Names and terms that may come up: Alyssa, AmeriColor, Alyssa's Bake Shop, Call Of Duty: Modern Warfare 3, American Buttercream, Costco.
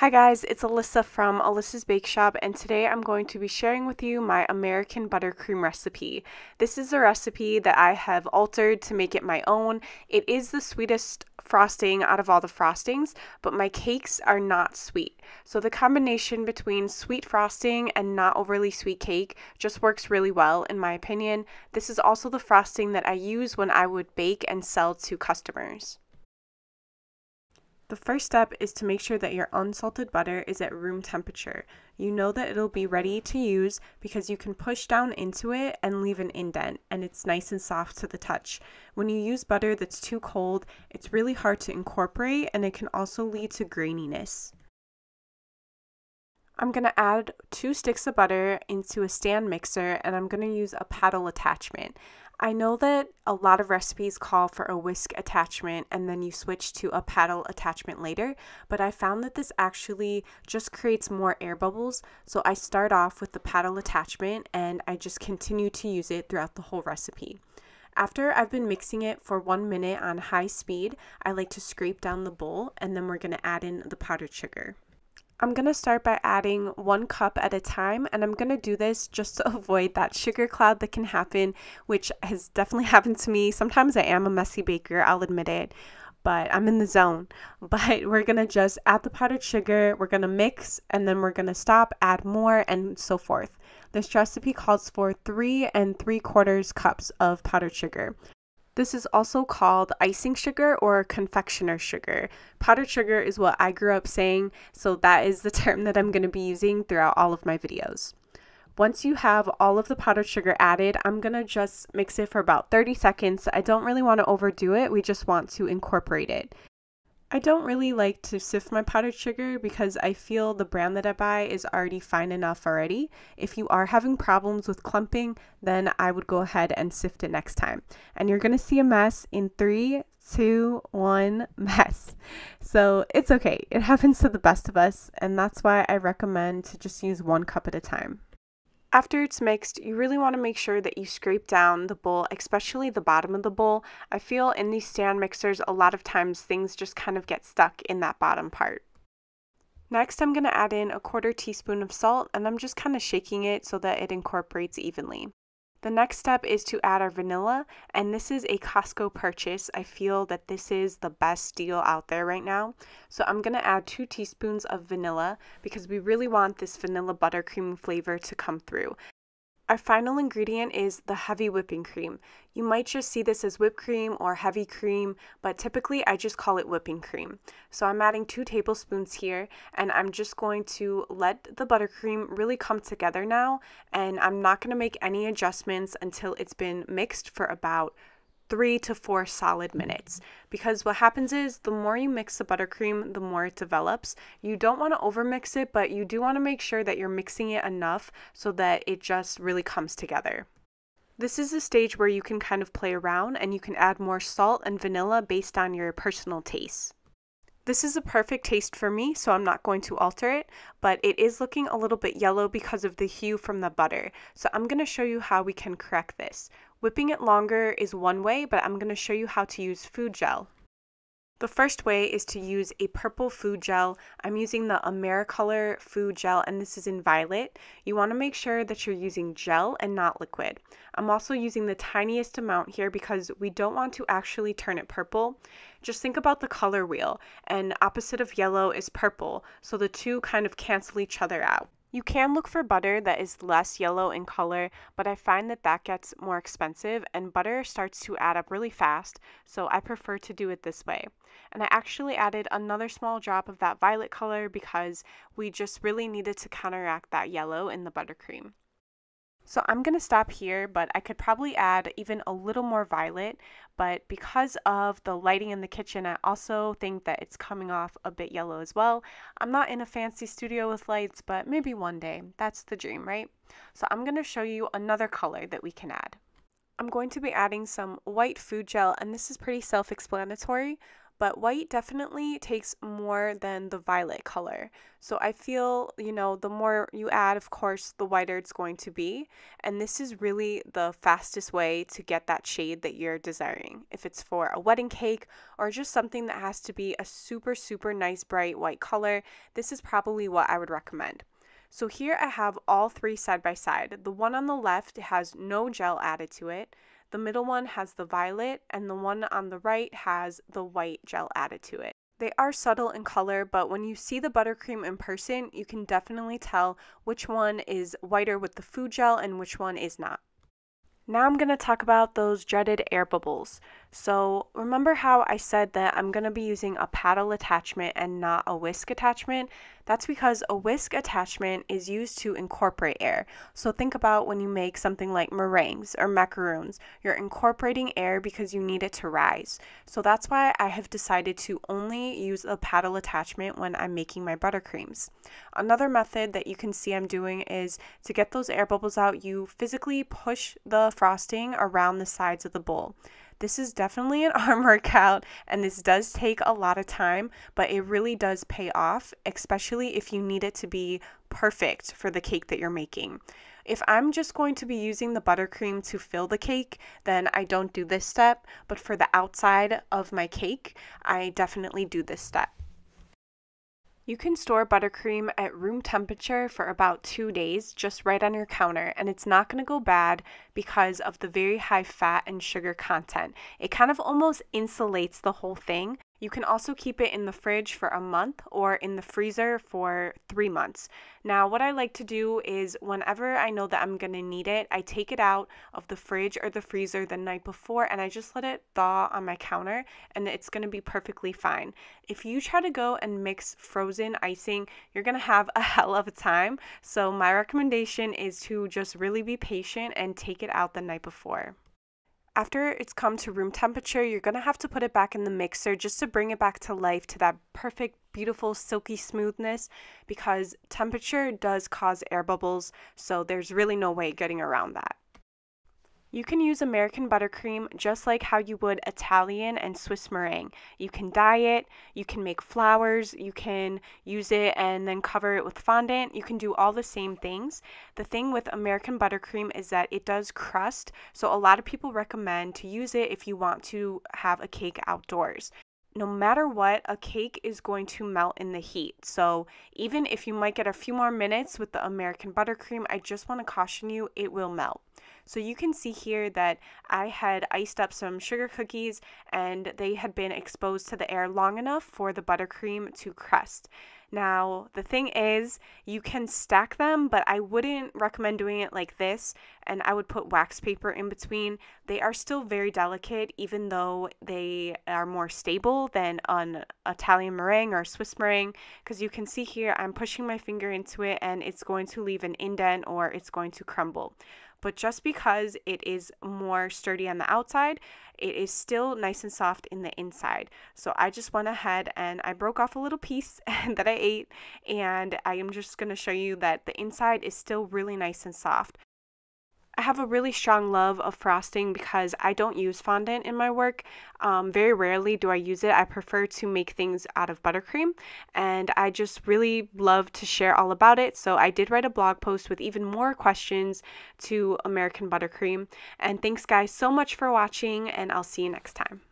Hi guys, it's Alyssa from Alyssa's Bake Shop, and today I'm going to be sharing with you my American buttercream recipe. This is a recipe that I have altered to make it my own. It is the sweetest frosting out of all the frostings, but my cakes are not sweet. So the combination between sweet frosting and not overly sweet cake just works really well in my opinion. This is also the frosting that I use when I would bake and sell to customers. The first step is to make sure that your unsalted butter is at room temperature. You know that it'll be ready to use because you can push down into it and leave an indent, and it's nice and soft to the touch. When you use butter that's too cold, it's really hard to incorporate, and it can also lead to graininess. I'm going to add 2 sticks of butter into a stand mixer, and I'm going to use a paddle attachment. I know that a lot of recipes call for a whisk attachment and then you switch to a paddle attachment later, but I found that this actually just creates more air bubbles, so I start off with the paddle attachment and I just continue to use it throughout the whole recipe. After I've been mixing it for 1 minute on high speed, I like to scrape down the bowl, and then we're going to add in the powdered sugar. I'm going to start by adding 1 cup at a time, and I'm going to do this just to avoid that sugar cloud that can happen, which has definitely happened to me. Sometimes I am a messy baker, I'll admit it, but I'm in the zone. But we're going to just add the powdered sugar, we're going to mix, and then we're going to stop, add more, and so forth. This recipe calls for 3 3/4 cups of powdered sugar. This is also called icing sugar or confectioner sugar. Powdered sugar is what I grew up saying, so that is the term that I'm going to be using throughout all of my videos. Once you have all of the powdered sugar added, I'm going to just mix it for about 30 seconds. I don't really want to overdo it, we just want to incorporate it. I don't really like to sift my powdered sugar because I feel the brand that I buy is already fine enough already. If you are having problems with clumping, then I would go ahead and sift it next time. And you're going to see a mess in 3, 2, 1, mess. So it's okay. It happens to the best of us, and that's why I recommend to just use 1 cup at a time. After it's mixed, you really want to make sure that you scrape down the bowl, especially the bottom of the bowl. I feel in these stand mixers, a lot of times things just kind of get stuck in that bottom part. Next, I'm going to add in 1/4 teaspoon of salt, and I'm just kind of shaking it so that it incorporates evenly. The next step is to add our vanilla, and this is a Costco purchase. I feel that this is the best deal out there right now. So I'm going to add 2 teaspoons of vanilla because we really want this vanilla buttercream flavor to come through. Our final ingredient is the heavy whipping cream. You might just see this as whipped cream or heavy cream, but typically I just call it whipping cream. So I'm adding 2 tablespoons here, and I'm just going to let the buttercream really come together now, and I'm not going to make any adjustments until it's been mixed for about 3 to 4 solid minutes, because what happens is the more you mix the buttercream, the more it develops. You don't want to overmix it, but you do want to make sure that you're mixing it enough so that it just really comes together. This is a stage where you can kind of play around, and you can add more salt and vanilla based on your personal taste. This is a perfect taste for me, so I'm not going to alter it, but it is looking a little bit yellow because of the hue from the butter. So I'm going to show you how we can correct this. Whipping it longer is one way, but I'm going to show you how to use food gel. The first way is to use a purple food gel. I'm using the AmeriColor food gel, and this is in violet. You want to make sure that you're using gel and not liquid. I'm also using the tiniest amount here because we don't want to actually turn it purple. Just think about the color wheel, and opposite of yellow is purple, so the two kind of cancel each other out. You can look for butter that is less yellow in color, but I find that that gets more expensive and butter starts to add up really fast, so I prefer to do it this way. And I actually added another small drop of that violet color because we just really needed to counteract that yellow in the buttercream. So I'm going to stop here, but I could probably add even a little more violet, but because of the lighting in the kitchen, I also think that it's coming off a bit yellow as well. I'm not in a fancy studio with lights, but maybe one day. That's the dream, right? So I'm going to show you another color that we can add. I'm going to be adding some white food gel, and this is pretty self-explanatory, but white definitely takes more than the violet color. So I feel, you know, the more you add, of course, the whiter it's going to be. And this is really the fastest way to get that shade that you're desiring. If it's for a wedding cake or just something that has to be a super, super nice bright white color, this is probably what I would recommend. So here I have all three side by side. The one on the left has no gel added to it. The middle one has the violet, and the one on the right has the white gel added to it. They are subtle in color, but when you see the buttercream in person, you can definitely tell which one is whiter with the food gel and which one is not. Now I'm going to talk about those dreaded air bubbles. So remember how I said that I'm going to be using a paddle attachment and not a whisk attachment? That's because a whisk attachment is used to incorporate air. So think about when you make something like meringues or macaroons, you're incorporating air because you need it to rise. So that's why I have decided to only use a paddle attachment when I'm making my buttercreams. Another method that you can see I'm doing is to get those air bubbles out, you physically push the frosting around the sides of the bowl. This is definitely an arm workout, and this does take a lot of time, but it really does pay off, especially if you need it to be perfect for the cake that you're making. If I'm just going to be using the buttercream to fill the cake, then I don't do this step, but for the outside of my cake, I definitely do this step. You can store buttercream at room temperature for about 2 days, just right on your counter, and it's not going to go bad because of the very high fat and sugar content. It kind of almost insulates the whole thing. You can also keep it in the fridge for a month or in the freezer for 3 months. Now, what I like to do is whenever I know that I'm going to need it, I take it out of the fridge or the freezer the night before and I just let it thaw on my counter and it's going to be perfectly fine. If you try to go and mix frozen icing, you're going to have a hell of a time. So my recommendation is to just really be patient and take it out the night before. After it's come to room temperature, you're going to have to put it back in the mixer just to bring it back to life, to that perfect, beautiful, silky smoothness, because temperature does cause air bubbles, so there's really no way getting around that. You can use American buttercream just like how you would Italian and Swiss meringue. You can dye it, you can make flowers, you can use it and then cover it with fondant. You can do all the same things. The thing with American buttercream is that it does crust, so a lot of people recommend to use it if you want to have a cake outdoors. No matter what, a cake is going to melt in the heat. So even if you might get a few more minutes with the American buttercream, I just want to caution you, it will melt. So you can see here that I had iced up some sugar cookies and they had been exposed to the air long enough for the buttercream to crust. Now, the thing is, you can stack them, but I wouldn't recommend doing it like this, and I would put wax paper in between. They are still very delicate, even though they are more stable than an Italian meringue or Swiss meringue, because you can see here I'm pushing my finger into it, and it's going to leave an indent or it's going to crumble. But just because it is more sturdy on the outside, it is still nice and soft in the inside. So I just went ahead and I broke off a little piece that I ate, and I am just going to show you that the inside is still really nice and soft. I have a really strong love of frosting because I don't use fondant in my work. Very rarely do I use it. I prefer to make things out of buttercream, and I just really love to share all about it. So I did write a blog post with even more questions to American buttercream. And thanks guys so much for watching, and I'll see you next time.